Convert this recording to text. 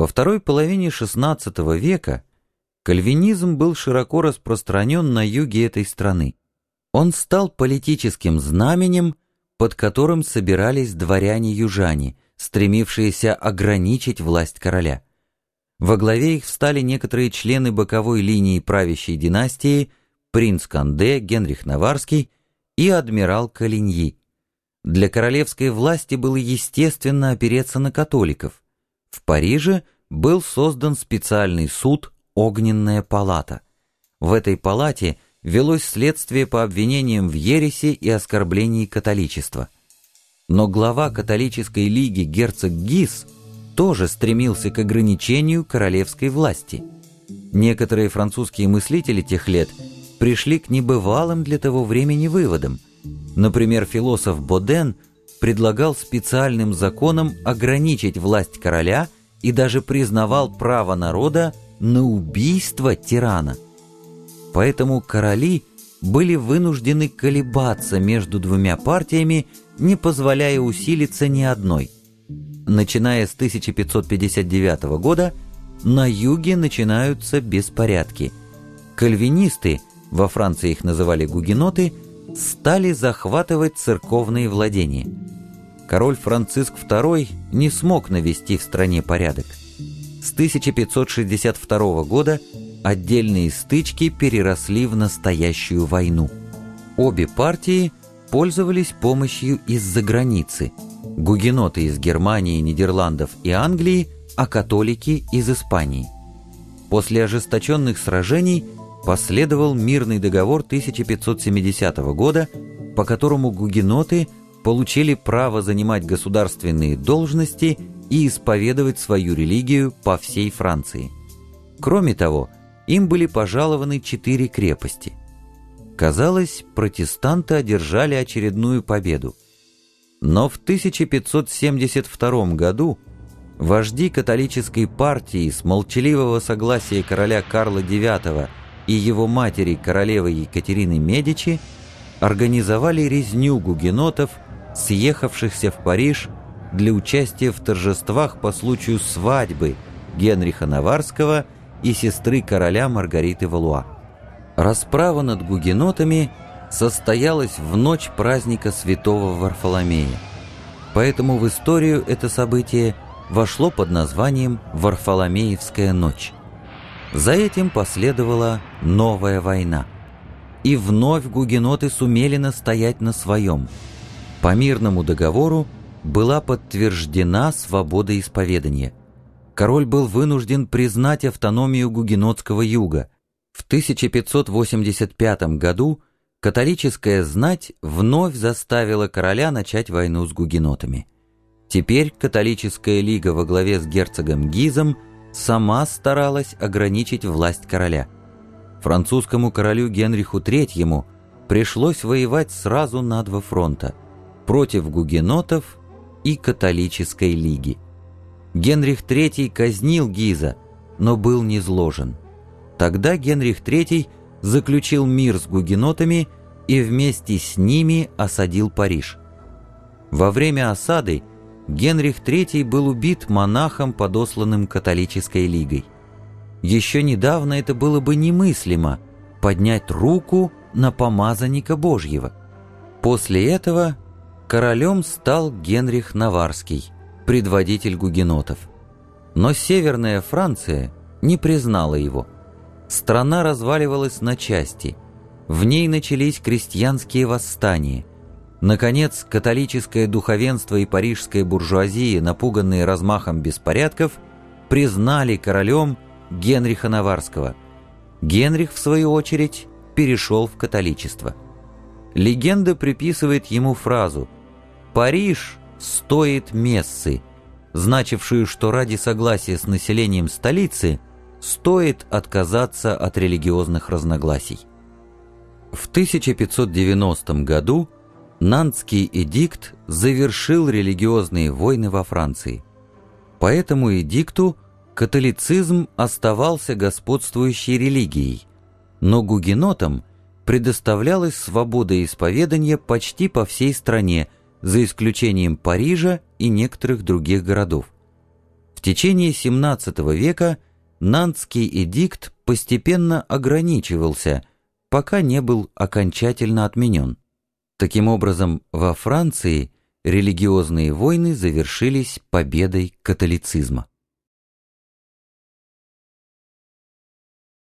Во второй половине XVI века кальвинизм был широко распространен на юге этой страны. Он стал политическим знаменем, под которым собирались дворяне-южане, стремившиеся ограничить власть короля. Во главе их встали некоторые члены боковой линии правящей династии, принц Конде, Генрих Наваррский и адмирал Калиньи. Для королевской власти было естественно опереться на католиков. В Париже был создан специальный суд «Огненная палата». В этой палате велось следствие по обвинениям в ереси и оскорблении католичества. Но глава католической лиги герцог Гиз тоже стремился к ограничению королевской власти. Некоторые французские мыслители тех лет пришли к небывалым для того времени выводам. Например, философ Боден предлагал специальным законом ограничить власть короля и даже признавал право народа на убийство тирана. Поэтому короли были вынуждены колебаться между двумя партиями, не позволяя усилиться ни одной. Начиная с 1559 года на юге начинаются беспорядки. Кальвинисты, во Франции их называли гугеноты, стали захватывать церковные владения. Король Франциск II не смог навести в стране порядок. С 1562 года отдельные стычки переросли в настоящую войну. Обе партии пользовались помощью из-за границы. Гугеноты из Германии, Нидерландов и Англии, а католики из Испании. После ожесточенных сражений последовал мирный договор 1570 года, по которому гугеноты получили право занимать государственные должности и исповедовать свою религию по всей Франции. Кроме того, им были пожалованы 4 крепости. Казалось, протестанты одержали очередную победу. Но в 1572 году вожди католической партии с молчаливого согласия короля Карла IX и его матери, королевы Екатерины Медичи, организовали резню гугенотов, съехавшихся в Париж для участия в торжествах по случаю свадьбы Генриха Наваррского и сестры короля Маргариты Валуа. Расправа над гугенотами состоялась в ночь праздника святого Варфоломея, поэтому в историю это событие вошло под названием «Варфоломеевская ночь». За этим последовала новая война. И вновь гугеноты сумели настоять на своем. По мирному договору была подтверждена свобода исповедания. Король был вынужден признать автономию гугенотского юга. В 1585 году католическая знать вновь заставила короля начать войну с гугенотами. Теперь католическая лига во главе с герцогом Гизом сама старалась ограничить власть короля. Французскому королю Генриху III пришлось воевать сразу на 2 фронта – против гугенотов и католической лиги. Генрих III казнил Гиза, но был низложен. Тогда Генрих III заключил мир с гугенотами и вместе с ними осадил Париж. Во время осады Генрих III был убит монахом, подосланным католической лигой. Еще недавно это было бы немыслимо – поднять руку на помазанника Божьего. После этого королем стал Генрих Наваррский, предводитель гугенотов. Но Северная Франция не признала его. Страна разваливалась на части, в ней начались крестьянские восстания. Наконец, католическое духовенство и парижская буржуазия, напуганные размахом беспорядков, признали королем Генриха Наваррского. Генрих, в свою очередь, перешел в католичество. Легенда приписывает ему фразу «Париж стоит мессы», значившую, что ради согласия с населением столицы стоит отказаться от религиозных разногласий. В 1590 году Нантский эдикт завершил религиозные войны во Франции. По этому эдикту католицизм оставался господствующей религией, но гугенотам предоставлялась свобода исповедания почти по всей стране, за исключением Парижа и некоторых других городов. В В течение XVII века Нантский эдикт постепенно ограничивался, пока не был окончательно отменен. Таким образом, во Франции религиозные войны завершились победой католицизма.